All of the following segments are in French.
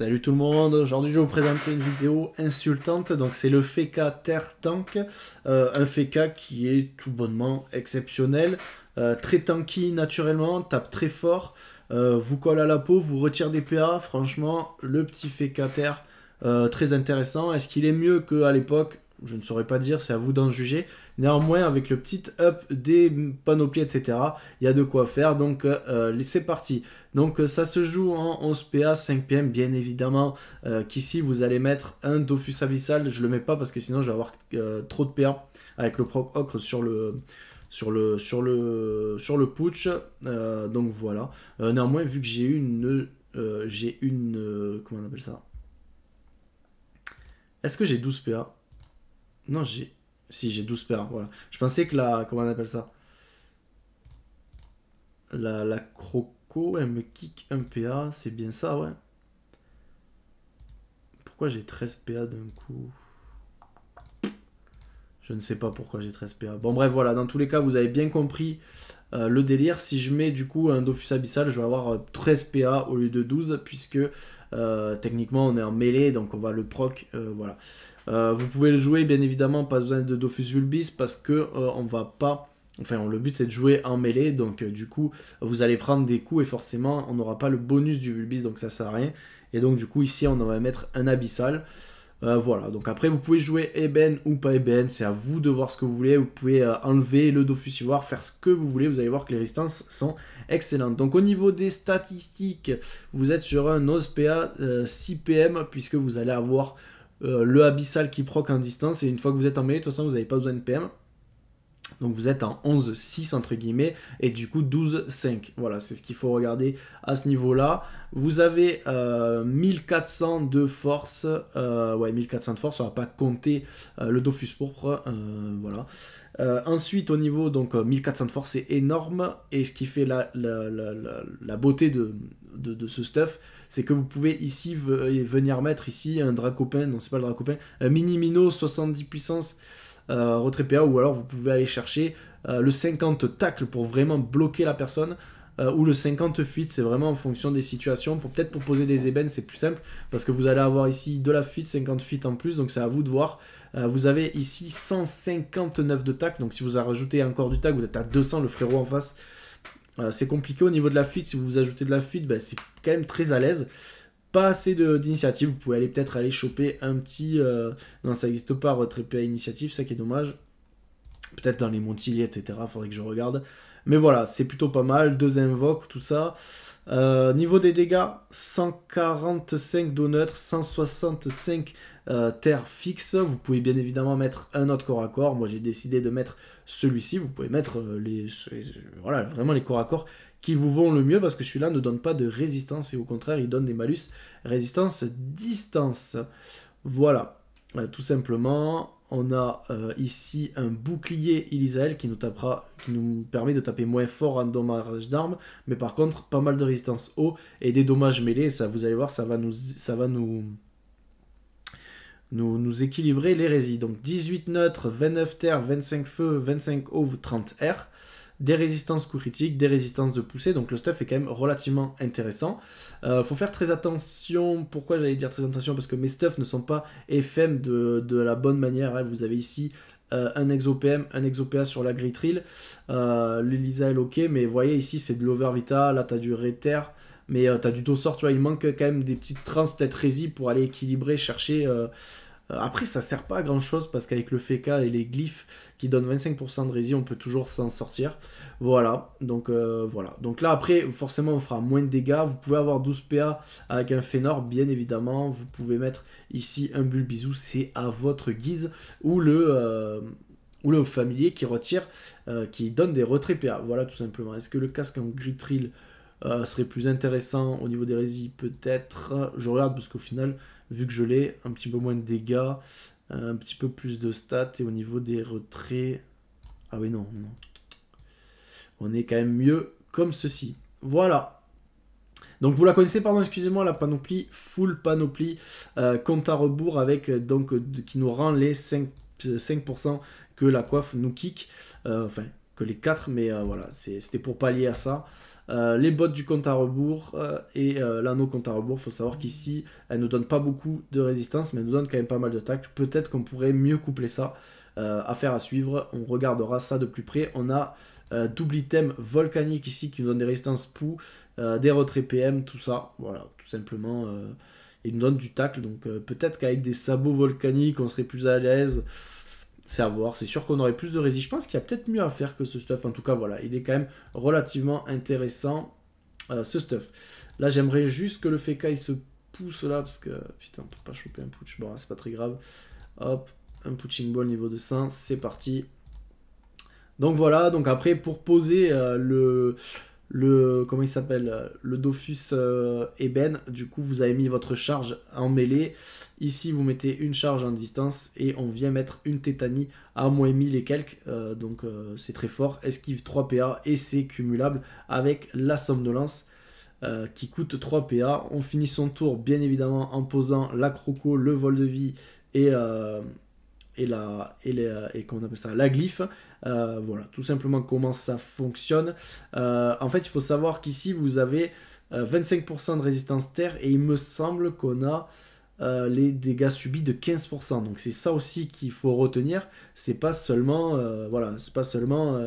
Salut tout le monde, aujourd'hui je vais vous présenter une vidéo insultante, donc c'est le Feca Terre Tank, un Feca qui est tout bonnement exceptionnel, très tanky naturellement, tape très fort, vous colle à la peau, vous retire des PA, franchement le petit Feca Terre très intéressant. Est-ce qu'il est mieux qu'à l'époque? Je ne saurais pas dire, c'est à vous d'en juger. Néanmoins, avec le petit up des panoplies, etc., il y a de quoi faire. Donc, c'est parti. Donc, ça se joue en 11 PA, 5 PM, bien évidemment. Qu'ici, vous allez mettre un Dofus Abyssal. Je le mets pas parce que sinon, je vais avoir trop de PA avec le proc ocre sur le putsch. Donc, voilà. Néanmoins, vu que j'ai une... comment on appelle ça? Est-ce que j'ai 12 PA? Non, j'ai... Si, j'ai 12 PA, voilà. Je pensais que la... Comment on appelle ça? La croco, elle me kick un PA, c'est bien ça, ouais. Pourquoi j'ai 13 PA d'un coup? Je ne sais pas pourquoi j'ai 13 PA. Bon, bref, voilà. Dans tous les cas, vous avez bien compris le délire. Si je mets, du coup, un Dofus Abyssal, je vais avoir 13 PA au lieu de 12, puisque... techniquement on est en mêlée, donc on va le proc, voilà. Vous pouvez le jouer bien évidemment, pas besoin de Dofus Vulbis parce que on va pas, enfin le but c'est de jouer en mêlée, donc du coup vous allez prendre des coups et forcément on n'aura pas le bonus du Vulbis, donc ça sert à rien. Et donc du coup ici on va mettre un Abyssal, voilà. Donc après vous pouvez jouer Ébène ou pas Ébène, c'est à vous de voir ce que vous voulez. Vous pouvez enlever le Dofusivoir, faire ce que vous voulez, vous allez voir que les résistances sont excellente. Donc au niveau des statistiques, vous êtes sur un 11 PA 6 PM puisque vous allez avoir le Abyssal qui proc en distance et une fois que vous êtes en mêlée, de toute façon vous n'avez pas besoin de PM. Donc vous êtes en 11-6 entre guillemets et du coup 12-5. Voilà, c'est ce qu'il faut regarder à ce niveau-là. Vous avez 1400 de force. Ouais, 1400 de force, on va pas compter le Dofus Pourpre. Voilà. Ensuite, au niveau, donc 1400 de force, c'est énorme. Et ce qui fait la beauté de ce stuff, c'est que vous pouvez ici venir mettre ici un dracopin, non c'est pas le dracopin, un Mini-mino 70 puissance. Retrait PA, ou alors vous pouvez aller chercher le 50 tacle pour vraiment bloquer la personne, ou le 50 fuite, c'est vraiment en fonction des situations. Pour peut-être proposer des ébènes, c'est plus simple parce que vous allez avoir ici de la fuite, 50 fuite en plus, donc c'est à vous de voir. Vous avez ici 159 de tacle, donc si vous rajoutez encore du tacle, vous êtes à 200, le frérot en face, c'est compliqué. Au niveau de la fuite, si vous ajoutez de la fuite, ben, c'est quand même très à l'aise. Pas assez d'initiative, vous pouvez aller peut-être aller choper un petit... non, ça n'existe pas, retrait PA initiative, ça qui est dommage. Peut-être dans les Montiliers, etc., faudrait que je regarde. Mais voilà, c'est plutôt pas mal, 2 invoques, tout ça. Niveau des dégâts, 145 d'eau neutre, 165 terre fixe. Vous pouvez bien évidemment mettre un autre corps à corps. Moi, j'ai décidé de mettre celui-ci. Vous pouvez mettre voilà, vraiment les corps à corps qui vous vont le mieux parce que celui-là ne donne pas de résistance et au contraire il donne des malus résistance distance. Voilà, tout simplement. On a ici un bouclier Elisaël qui nous permet de taper moins fort en dommage d'armes, mais par contre pas mal de résistance haut et des dommages mêlés. Ça, vous allez voir, ça va nous équilibrer les résis. Donc 18 neutres, 29 terre, 25 feu, 25 eau, 30 air. Des résistances coups critiques, des résistances de poussée, donc le stuff est quand même relativement intéressant. Faut faire très attention, pourquoi j'allais dire très attention, parce que mes stuffs ne sont pas FM de la bonne manière, hein. Vous avez ici un exo-PM, un exo-PA sur la grille trill, l'Elisa est ok, mais vous voyez ici c'est de l'overvita, là t'as du réter, mais t'as du dossort, tu vois, il manque quand même des petites trans, peut-être rési pour aller équilibrer, chercher... Après, ça sert pas à grand chose parce qu'avec le Feca et les glyphes qui donnent 25% de rési, on peut toujours s'en sortir. Voilà. Donc là, après, forcément, on fera moins de dégâts. Vous pouvez avoir 12 PA avec un Phénor, bien évidemment. Vous pouvez mettre ici un Bulbisou, c'est à votre guise. Ou le familier qui retire, qui donne des retraits PA. Voilà, tout simplement. Est-ce que le casque en gris trill serait plus intéressant au niveau des résis? Peut-être. Je regarde parce qu'au final... Vu que je l'ai, un petit peu moins de dégâts, un petit peu plus de stats, et au niveau des retraits... Ah oui, non, non. On est quand même mieux comme ceci. Voilà. Donc vous la connaissez, pardon, excusez-moi, la panoplie, full panoplie, compte à rebours, avec, donc, qui nous rend les 5% que la coiffe nous kick. Enfin, que les 4, mais voilà, c'était pour pallier à ça. les bottes du compte à rebours et l'anneau compte à rebours. Il faut savoir qu'ici, elle ne donne pas beaucoup de résistance, mais elle nous donne quand même pas mal de tact. Peut-être qu'on pourrait mieux coupler ça. Affaire à suivre, on regardera ça de plus près. On a double item volcanique ici qui nous donne des résistances poux, des retraits PM, tout ça. Voilà, tout simplement, il nous donne du tacle. Donc peut-être qu'avec des sabots volcaniques, on serait plus à l'aise. C'est à voir, c'est sûr qu'on aurait plus de rési. Je pense qu'il y a peut-être mieux à faire que ce stuff. En tout cas, voilà, il est quand même relativement intéressant, ce stuff. Là, j'aimerais juste que le Feca, il se pousse là, parce que, putain, on peut pas choper un putsch. Bon, c'est pas très grave. Hop, un pushing ball niveau 200, c'est parti. Donc voilà, donc après, pour poser comment il s'appelle, le Dofus Ébène, du coup vous avez mis votre charge en mêlée, ici vous mettez une charge en distance et on vient mettre une tétanie à moins 1000 et quelques, donc c'est très fort, esquive 3 PA et c'est cumulable avec la somnolence qui coûte 3 PA, on finit son tour bien évidemment en posant la croco, le vol de vie et comment on appelle ça, la glyphe. Voilà, tout simplement comment ça fonctionne. En fait, il faut savoir qu'ici, vous avez 25% de résistance terre et il me semble qu'on a les dégâts subis de 15%. Donc, c'est ça aussi qu'il faut retenir. C'est pas seulement... voilà, c'est pas seulement...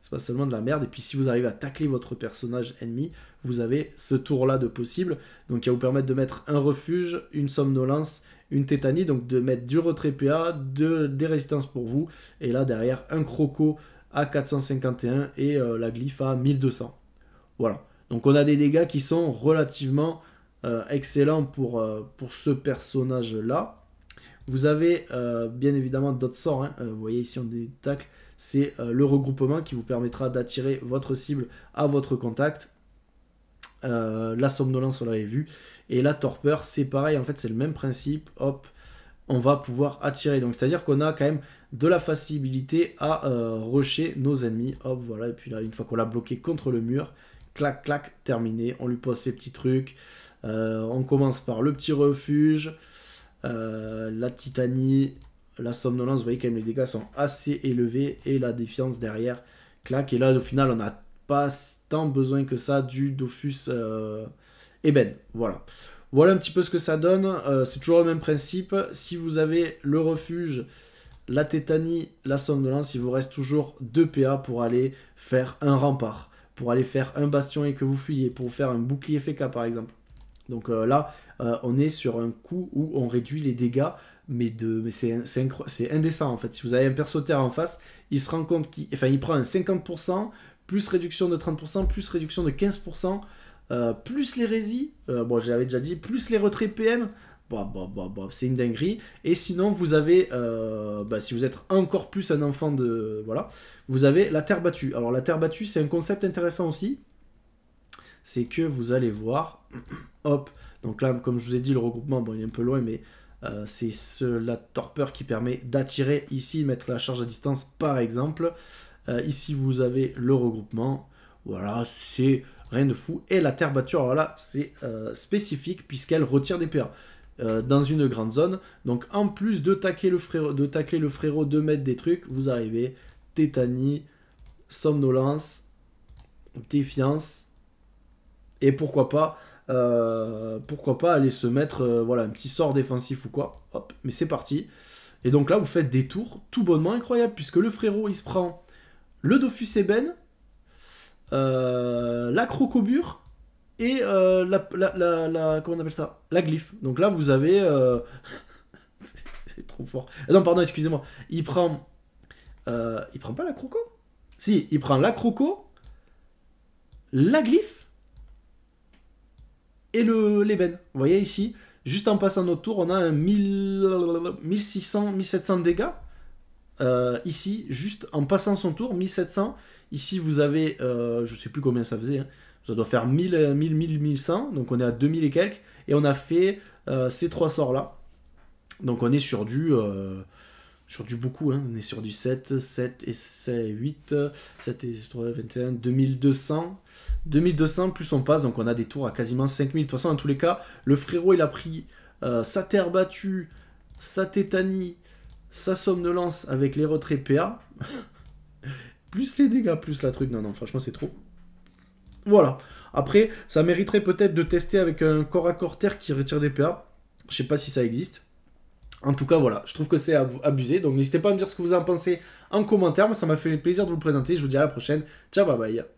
c'est pas seulement de la merde. Et puis, si vous arrivez à tacler votre personnage ennemi, vous avez ce tour-là de possible. Donc, il va vous permettre de mettre un refuge, une somnolence... une tétanie, donc de mettre du retrait PA, des résistances pour vous, et là derrière un croco à 451 et la glyphe à 1200. Voilà, donc on a des dégâts qui sont relativement excellents pour ce personnage là. Vous avez bien évidemment d'autres sorts, hein. Vous voyez ici on détacle, c'est le regroupement qui vous permettra d'attirer votre cible à votre contact. La somnolence on l'avait vu, et la torpeur c'est pareil, en fait c'est le même principe, hop, on va pouvoir attirer, donc c'est à dire qu'on a quand même de la facilité à rusher nos ennemis, hop voilà, et puis là une fois qu'on l'a bloqué contre le mur, clac clac, terminé, on lui pose ses petits trucs, on commence par le petit refuge, la titanie, la somnolence, vous voyez quand même les dégâts sont assez élevés, et la défiance derrière, clac, et là au final on a pas tant besoin que ça du Dofus Ébène. Voilà. Voilà un petit peu ce que ça donne. C'est toujours le même principe. Si vous avez le refuge, la tétanie, la somnolence, il vous reste toujours 2 PA pour aller faire un rempart, pour aller faire un bastion et que vous fuyez, pour faire un bouclier Feca par exemple. Donc là, on est sur un coup où on réduit les dégâts, mais c'est indécent en fait. Si vous avez un perso terre en face, il se rend compte qu'il prend un 50%, plus réduction de 30%, plus réduction de 15%, plus les résis, bon j'avais déjà dit, plus les retraits PM, c'est une dinguerie. Et sinon vous avez, si vous êtes encore plus un enfant de... Voilà, vous avez la terre battue. Alors la terre battue c'est un concept intéressant aussi, c'est que vous allez voir, hop, donc là comme je vous ai dit le regroupement, bon il est un peu loin mais... c'est la torpeur qui permet d'attirer ici, mettre la charge à distance par exemple. Ici vous avez le regroupement, voilà, c'est rien de fou. Et la terre battue, alors là c'est spécifique puisqu'elle retire des PA dans une grande zone. Donc en plus de tacler le frérot, de mettre des trucs, vous arrivez, tétanie, somnolence, défiance, et pourquoi pas aller se mettre voilà, un petit sort défensif ou quoi, hop, mais c'est parti. Et donc là vous faites des tours tout bonnement incroyables puisque le frérot il se prend le Dofus Ébène, la crocobure et comment on appelle ça, la glyphe. Donc là vous avez c'est trop fort, non pardon excusez-moi, il prend pas la croco, si il prend la croco, la glyphe et l'ébène. Vous voyez ici, juste en passant notre tour, on a un 1600-1700 dégâts. Ici, juste en passant son tour, 1700. Ici, vous avez, je sais plus combien ça faisait, hein. Ça doit faire 1100. Donc, on est à 2000 et quelques. Et on a fait ces 3 sorts-là. Donc, on est sur du beaucoup. Hein. On est sur du 7 et 8. 7 et 3, 21, 2200. 2200 plus on passe, donc on a des tours à quasiment 5000. De toute façon, en tous les cas, le frérot il a pris sa terre battue, sa tétanie, sa somnolence avec les retraits PA, plus les dégâts, plus la truc. Non, non, franchement, c'est trop. Voilà. Après, ça mériterait peut-être de tester avec un corps à corps terre qui retire des PA. Je sais pas si ça existe. En tout cas, voilà. Je trouve que c'est abusé. Donc, n'hésitez pas à me dire ce que vous en pensez en commentaire. Moi, ça m'a fait plaisir de vous le présenter. Je vous dis à la prochaine. Ciao, bye bye.